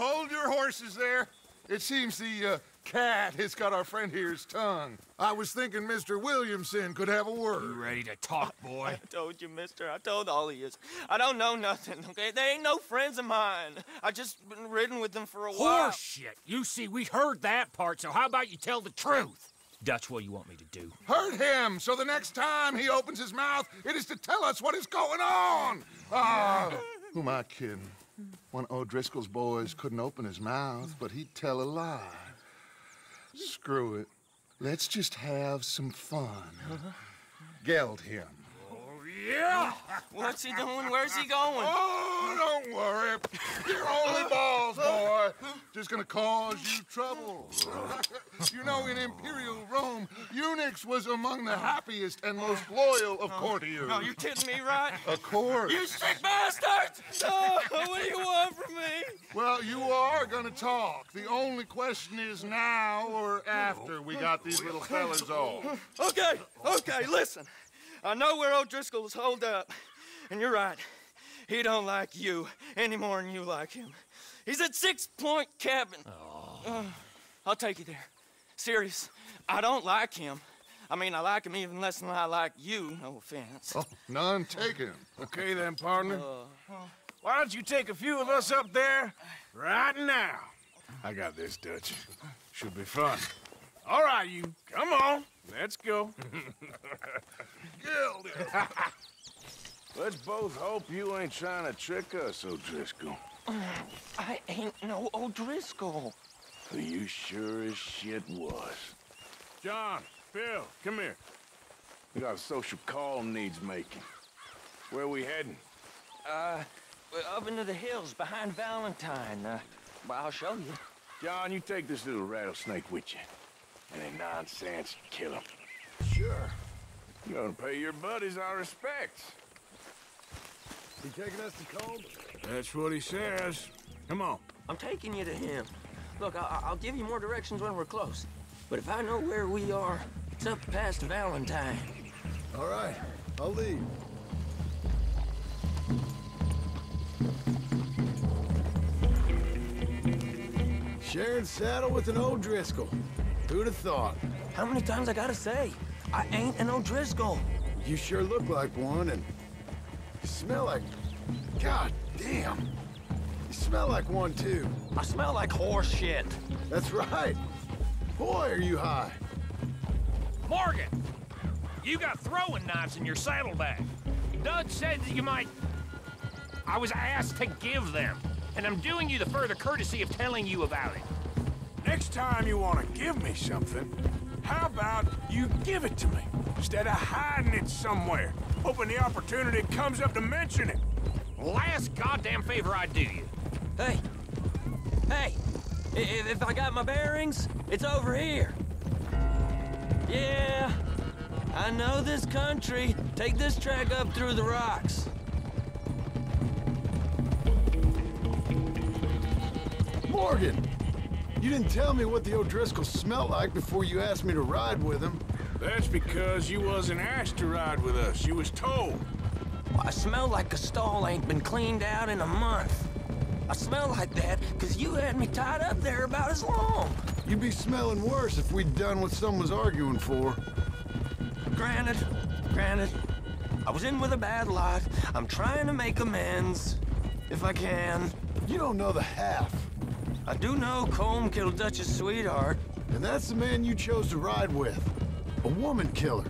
hold your horses there. It seems the cat has got our friend here's tongue. I was thinking Mr. Williamson could have a word. You ready to talk, boy? I told you, mister. I told all of you. I don't know nothing, okay? They ain't no friends of mine. I just been ridden with them for a while. Horse shit. You see, we heard that part, so how about you tell the truth? Dutch, what do you want me to do? Hurt him, so the next time he opens his mouth, it is to tell us what is going on. Who am I kidding? One of O'Driscoll's boys couldn't open his mouth, but he'd tell a lie. Screw it. Let's just have some fun. Geld him. Oh, yeah! What's he doing? Where's he going? Oh, don't worry. You're only balls, boy. Just gonna cause you trouble. You know, in Imperial Rome, eunuchs was among the happiest and most loyal of courtiers. No, you're kidding me, right? Of course. You sick bastards! Oh, what do you want from me? Well, you are gonna talk. The only question is now or after we got these little fellas off. Okay, listen. I know where O'Driscoll's holed up, and you're right. He don't like you any more than you like him. He's at Six Point Cabin. Oh. I'll take you there. Serious, I don't like him. I mean, I like him even less than I like you, no offense. Oh, none taken. Okay then, partner. Why don't you take a few of us up there right now? I got this, Dutch. Should be fun. All right, you. Come on. Let's go. Killed it. Let's both hope you ain't trying to trick us, O'Driscoll. I ain't no O'Driscoll. You sure as shit was. John, Phil, come here. We got a social call needs making. Where are we heading? We're up into the hills behind Valentine. Well, I'll show you. John, you take this little rattlesnake with you. Any nonsense, kill him. Sure. You're gonna pay your buddies our respects. He taking us to Colm? That's what he says. Come on. I'm taking you to him. Look, I'll give you more directions when we're close. But if I know where we are, it's up past Valentine. All right, I'll leave. Sharing saddle with an O'Driscoll. Who'd have thought? How many times I gotta say? I ain't an O'Driscoll. You sure look like one, and you smell like... God damn. You smell like one, too. I smell like horse shit. That's right. Boy, are you high. Morgan, you got throwing knives in your saddlebag. Dutch said that you might... I was asked to give them, and I'm doing you the further courtesy of telling you about it. Next time you want to give me something, how about you give it to me, instead of hiding it somewhere, hoping the opportunity comes up to mention it? Last goddamn favor I do you. Hey, if I got my bearings, it's over here. Yeah, I know this country. Take this track up through the rocks. Morgan! You didn't tell me what the O'Driscoll smelled like before you asked me to ride with him. That's because you wasn't asked to ride with us. You was told. Well, I smell like a stall ain't been cleaned out in a month. I smell like that because you had me tied up there about as long. You'd be smelling worse if we'd done what someone was arguing for. Granted. I was in with a bad lot. I'm trying to make amends, if I can. You don't know the half. I do know Colm killed Dutch's sweetheart. And that's the man you chose to ride with. A woman killer.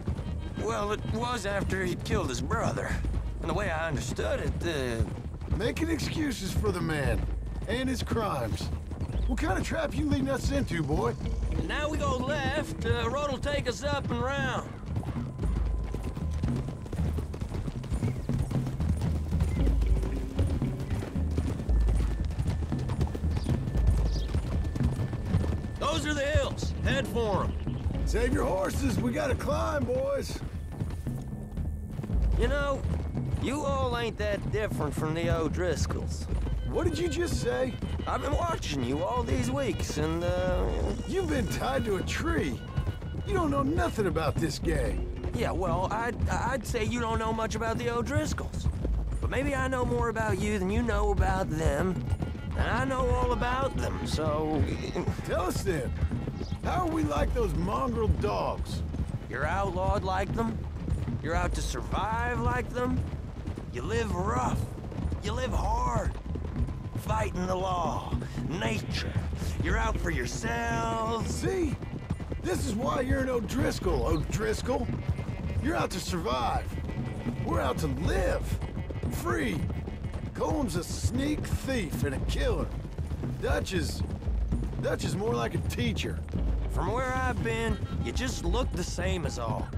Well, it was after he killed his brother. And the way I understood it, making excuses for the man and his crimes. What kind of trap you leading us into, boy? And now we go left. Road'll take us up and round. Those are the hills. Head for them. Save your horses. We gotta climb, boys. You know, you all ain't that different from the O'Driscolls. What did you just say? I've been watching you all these weeks, and, You've been tied to a tree. You don't know nothing about this gang. Yeah, well, I'd say you don't know much about the O'Driscolls. But maybe I know more about you than you know about them. and I know all about them, so... Tell us then, how are we like those mongrel dogs? You're outlawed like them, you're out to survive like them, you live rough, you live hard, fighting the law, nature, you're out for yourselves. See? This is why you're an O'Driscoll, O'Driscoll. You're out to survive. We're out to live. Free. Colm's a sneak thief and a killer. Dutch is more like a teacher. From where I've been, you just look the same as all.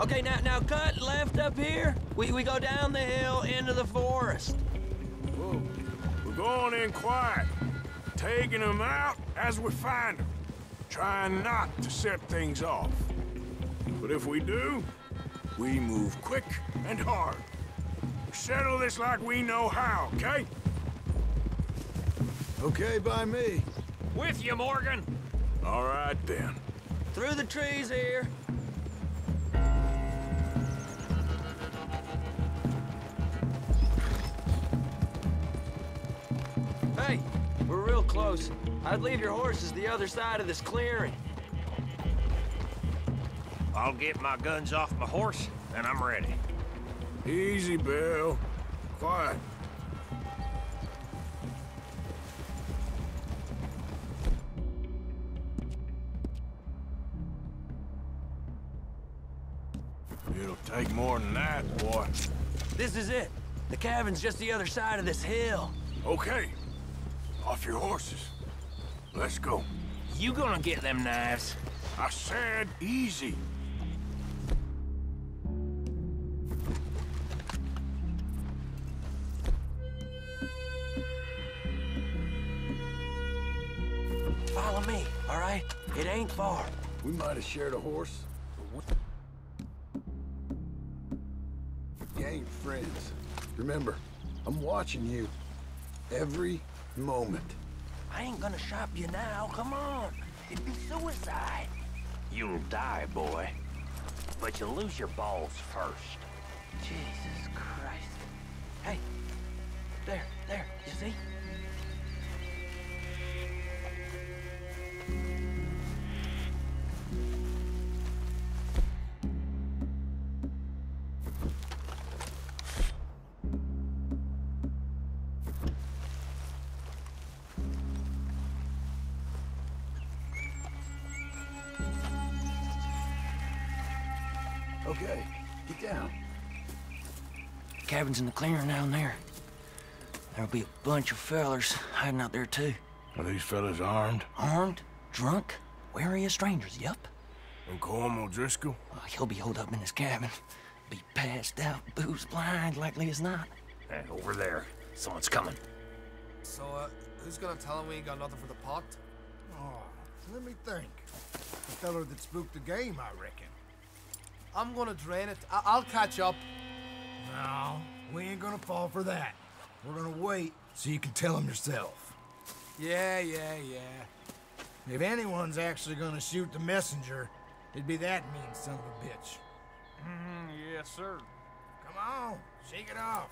Okay, now cut left up here. We go down the hill into the forest. Whoa. We're going in quiet. Taking them out as we find them. Trying not to set things off. But if we do, we move quick and hard. Settle this like we know how, okay? Okay by me. With you, Morgan. All right, then. Through the trees here. Hey, we're real close. I'd leave your horses the other side of this clearing. I'll get my guns off my horse, and I'm ready. Easy, Bill. Quiet. It'll take more than that, boy. This is it. The cabin's just the other side of this hill. Okay. Off your horses. Let's go. You gonna get them knives? I said easy. Follow me, all right? It ain't far. We might have shared a horse. We ain't friends. Remember, I'm watching you every moment. I ain't gonna shop you now, come on. It'd be suicide. You'll die, boy. But you'll lose your balls first. Jesus Christ. Hey, there, you see? Okay, get down. The cabin's in the clearing down there. There'll be a bunch of fellers hiding out there, too. Are these fellas armed? Armed? Drunk? Wary of strangers, yep. And Colm O'Driscoll? He'll be holed up in his cabin. Be passed out, booze blind, likely as not. Hey, over there. Someone's coming. So, who's gonna tell him we ain't got nothing for the pot? Oh, let me think. The feller that spooked the game, I reckon. I'm gonna drain it. I'll catch up. No, we ain't gonna fall for that. We're gonna wait so you can tell him yourself. Yeah. If anyone's actually gonna shoot the messenger, it'd be that mean son of a bitch. Yes, sir. Come on, shake it off.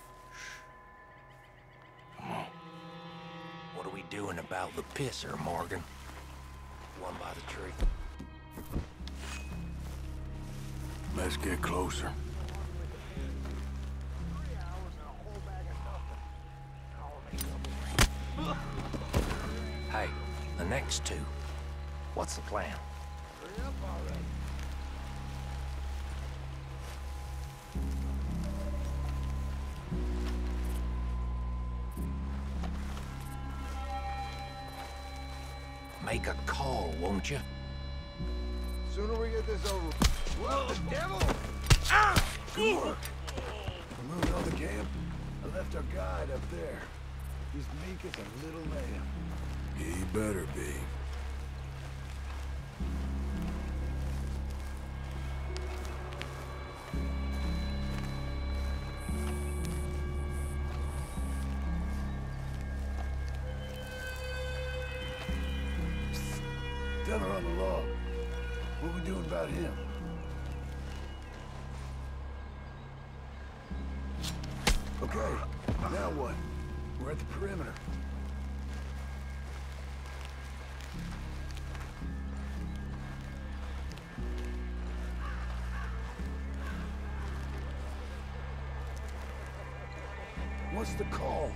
Come on. What are we doing about the pisser, Morgan? One by the tree. Let's get closer. Hey, the next two. What's the plan? Hurry up already. Make a call, won't you? Sooner we get this over. What the devil? Ah! Good work. We're moving on the camp. I left our guide up there. He's meek as a little lamb. He better be. Tell her on the log. What we doing about him? Okay, now what? We're at the perimeter. was the call.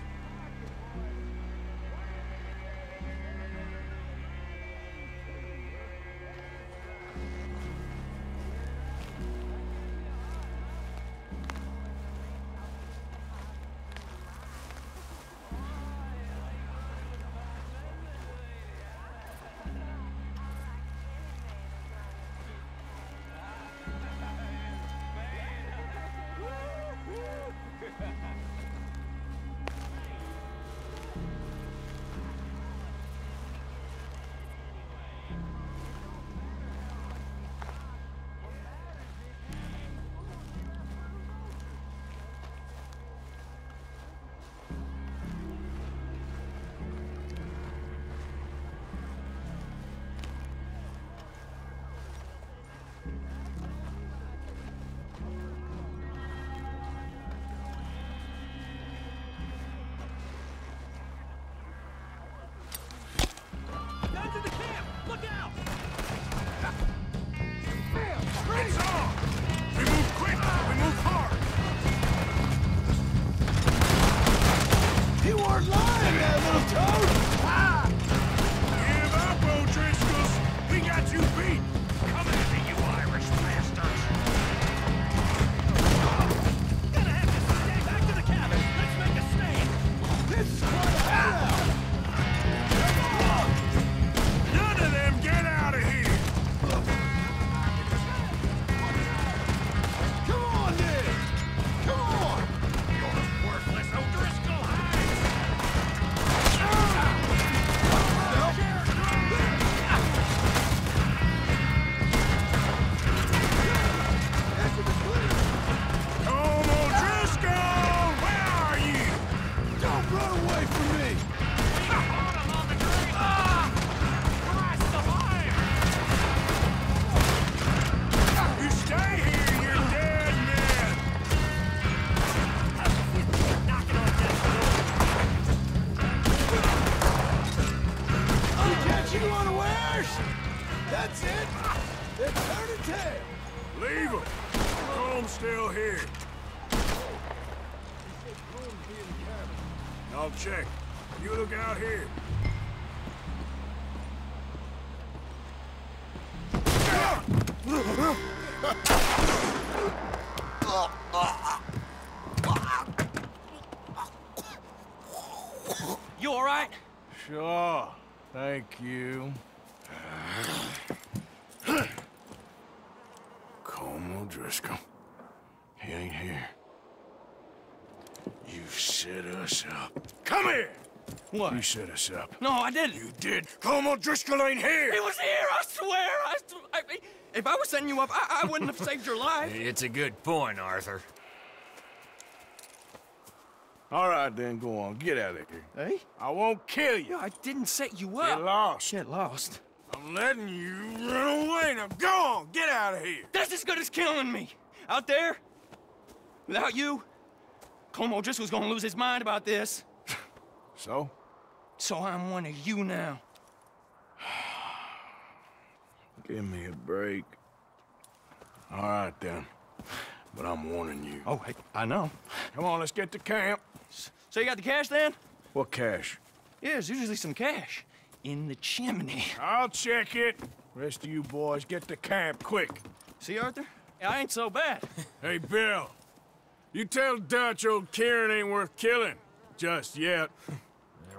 You all right? Sure. Thank you. Colm O'Driscoll. He ain't here. You set us up. Come here! What? You set us up. No, I didn't. You did. Colm O'Driscoll ain't here! He was here, I swear! If I was setting you up, I wouldn't have saved your life. It's a good point, Arthur. All right, then, go on. Get out of here. Hey? I won't kill you. No, I didn't set you up. Get lost. Shit, lost. I'm letting you run away. Now, go on. Get out of here. That's as good as killing me. Out there, without you, Colm O'Driscoll was gonna lose his mind about this. So? So I'm one of you now. Give me a break. All right, then. But I'm warning you. Oh, hey, I know. Come on, let's get to camp. So you got the cash, then? What cash? Yeah, there's usually some cash in the chimney. I'll check it. Rest of you boys, get to camp, quick. See, Arthur? I ain't so bad. Hey, Bill. You tell Dutch old Kieran ain't worth killing. Just yet.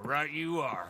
Right you are.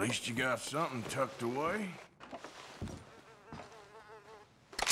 At least you got something tucked away.